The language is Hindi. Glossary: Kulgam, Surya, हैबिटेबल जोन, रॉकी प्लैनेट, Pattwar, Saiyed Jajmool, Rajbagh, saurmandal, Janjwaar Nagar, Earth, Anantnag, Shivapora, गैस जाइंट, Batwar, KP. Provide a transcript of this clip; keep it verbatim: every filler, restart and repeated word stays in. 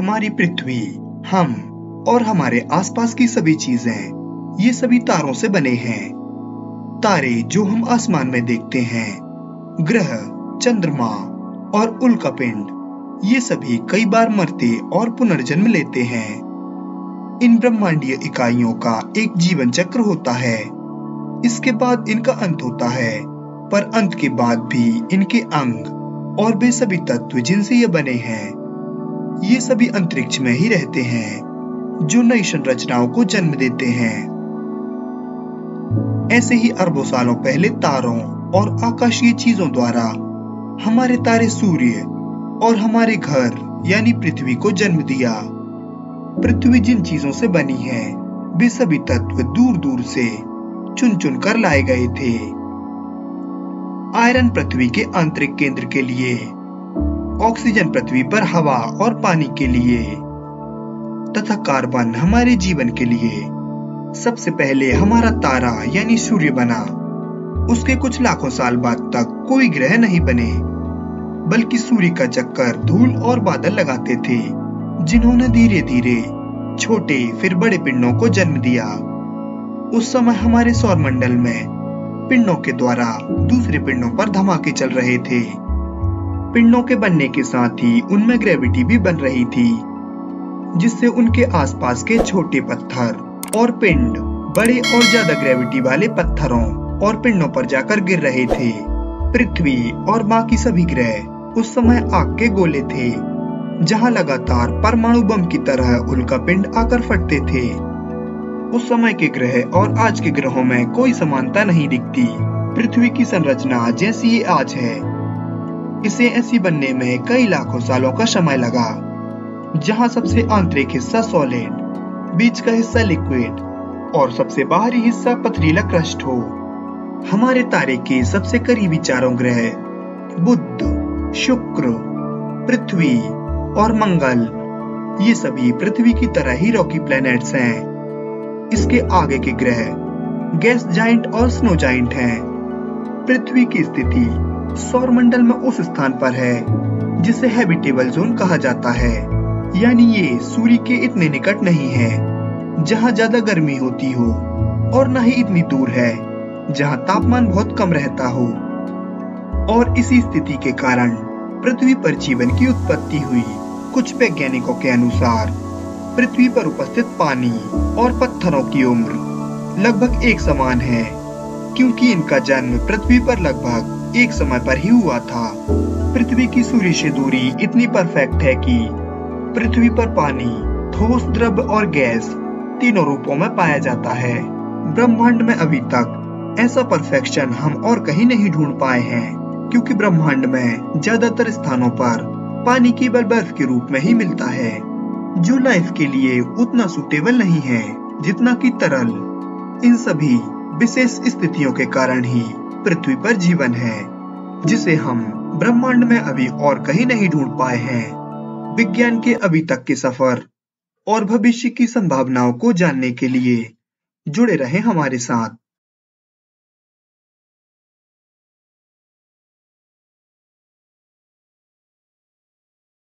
हमारी पृथ्वी, हम और हमारे आसपास की सभी चीजें ये सभी तारों से बने हैं। तारे जो हम आसमान में देखते हैं, ग्रह, चंद्रमा और उल्कापिंड ये सभी कई बार मरते और पुनर्जन्म लेते हैं। इन ब्रह्मांडीय इकाइयों का एक जीवन चक्र होता है। इसके बाद इनका अंत होता है, पर अंत के बाद भी इनके अंग और वे सभी तत्व जिनसे ये बने हैं ये सभी अंतरिक्ष में ही रहते हैं, जो नई संरचनाओं को जन्म देते हैं। ऐसे ही अरबों सालों पहले तारों और आकाशीय चीजों द्वारा हमारे तारे सूर्य और हमारे घर यानी पृथ्वी को जन्म दिया। पृथ्वी जिन चीजों से बनी है वे सभी तत्व दूर दूर से चुन चुन कर लाए गए थे। आयरन पृथ्वी के आंतरिक केंद्र के लिए, ऑक्सीजन पृथ्वी पर हवा और पानी के लिए तथा कार्बन हमारे जीवन के लिए। सबसे पहले हमारा तारा यानी सूर्य बना, उसके कुछ लाखों साल बाद तक कोई ग्रह नहीं बने, बल्कि सूर्य का चक्कर धूल और बादल लगाते थे, जिन्होंने धीरे धीरे छोटे फिर बड़े पिंडों को जन्म दिया। उस समय हमारे सौरमंडल में पिंडों के द्वारा दूसरे पिंडों पर धमाके चल रहे थे। पिंडों के बनने के साथ ही उनमें ग्रेविटी भी बन रही थी, जिससे उनके आसपास के छोटे पत्थर और पिंड बड़े और ज्यादा ग्रेविटी वाले पत्थरों और पिंडों पर जाकर गिर रहे थे। पृथ्वी और बाकी सभी ग्रह उस समय आग के गोले थे, जहां लगातार परमाणु बम की तरह उल्का पिंड आकर फटते थे। उस समय के ग्रह और आज के ग्रहों में कोई समानता नहीं दिखती। पृथ्वी की संरचना जैसी ये आज है, इसे ऐसी बनने में कई लाखों सालों का समय लगा, जहां सबसे आंतरिक हिस्सा सॉलिड, बीच का हिस्सा लिक्विड और सबसे बाहरी हिस्सा पथरीला क्रस्ट हो। हमारे तारे के सबसे करीबी चारों ग्रह बुध, शुक्र, पृथ्वी और मंगल ये सभी पृथ्वी की तरह ही रॉकी प्लैनेट्स हैं। इसके आगे के ग्रह गैस जाइंट और स्नो जाइंट हैं। पृथ्वी की स्थिति सौरमंडल में उस स्थान पर है जिसे हैबिटेबल जोन कहा जाता है, यानी ये सूर्य के इतने निकट नहीं है जहां ज्यादा गर्मी होती हो, और न ही इतनी दूर है जहां तापमान बहुत कम रहता हो। और इसी स्थिति के कारण पृथ्वी पर जीवन की उत्पत्ति हुई। कुछ वैज्ञानिकों के अनुसार पृथ्वी पर उपस्थित पानी और पत्थरों की उम्र लगभग एक समान है, क्योंकि इनका जन्म पृथ्वी पर लगभग एक समय पर ही हुआ था। पृथ्वी की सूर्य से दूरी इतनी परफेक्ट है कि पृथ्वी पर पानी, ठोस द्रव और गैस तीनों रूपों में पाया जाता है। ब्रह्मांड में अभी तक ऐसा परफेक्शन हम और कहीं नहीं ढूंढ पाए हैं, क्योंकि ब्रह्मांड में ज्यादातर स्थानों पर पानी केवल बर्फ के रूप में ही मिलता है, जो लाइफ के लिए उतना सूटेबल नहीं है जितना कि तरल। इन सभी विशेष स्थितियों के कारण ही पृथ्वी पर जीवन है, जिसे हम ब्रह्मांड में अभी और कहीं नहीं ढूंढ पाए हैं। विज्ञान के अभी तक के सफर और भविष्य की संभावनाओं को जानने के लिए जुड़े रहें हमारे साथ।